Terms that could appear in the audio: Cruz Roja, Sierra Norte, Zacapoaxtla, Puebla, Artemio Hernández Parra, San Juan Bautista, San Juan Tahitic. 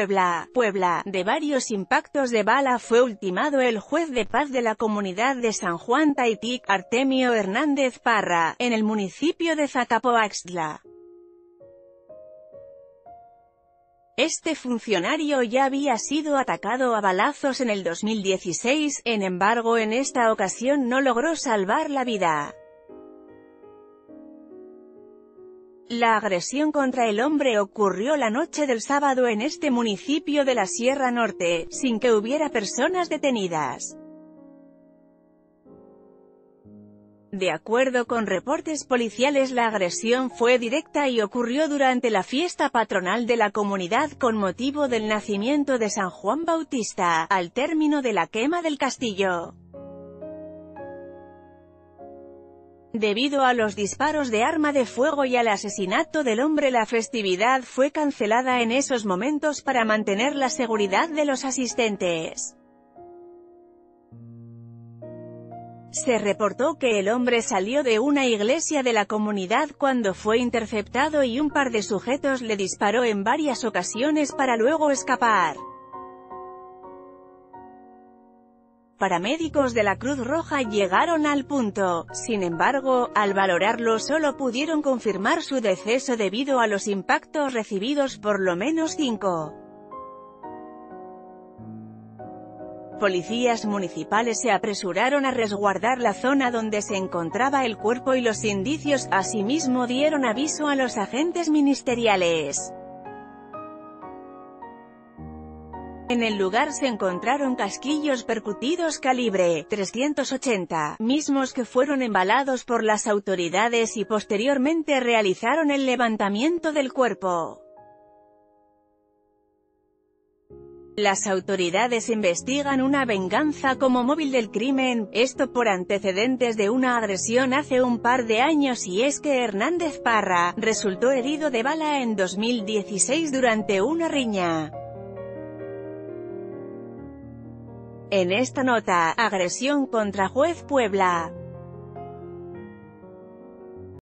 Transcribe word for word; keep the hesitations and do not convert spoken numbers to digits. Puebla, Puebla, de varios impactos de bala fue ultimado el juez de paz de la comunidad de San Juan Tahitic, Artemio Hernández Parra, en el municipio de Zacapoaxtla. Este funcionario ya había sido atacado a balazos en el dos mil dieciséis, sin embargo en esta ocasión no logró salvar la vida. La agresión contra el hombre ocurrió la noche del sábado en este municipio de la Sierra Norte, sin que hubiera personas detenidas. De acuerdo con reportes policiales, la agresión fue directa y ocurrió durante la fiesta patronal de la comunidad con motivo del nacimiento de San Juan Bautista, al término de la quema del castillo. Debido a los disparos de arma de fuego y al asesinato del hombre, la festividad fue cancelada en esos momentos para mantener la seguridad de los asistentes. Se reportó que el hombre salió de una iglesia de la comunidad cuando fue interceptado y un par de sujetos le disparó en varias ocasiones para luego escapar. Paramédicos de la Cruz Roja llegaron al punto, sin embargo, al valorarlo solo pudieron confirmar su deceso debido a los impactos recibidos, por lo menos cinco. Policías municipales se apresuraron a resguardar la zona donde se encontraba el cuerpo y los indicios, asimismo dieron aviso a los agentes ministeriales. En el lugar se encontraron casquillos percutidos calibre trescientos ochenta, mismos que fueron embalados por las autoridades y posteriormente realizaron el levantamiento del cuerpo. Las autoridades investigan una venganza como móvil del crimen, esto por antecedentes de una agresión hace un par de años, y es que Hernández Parra resultó herido de bala en dos mil dieciséis durante una riña. En esta nota, agresión contra juez Puebla.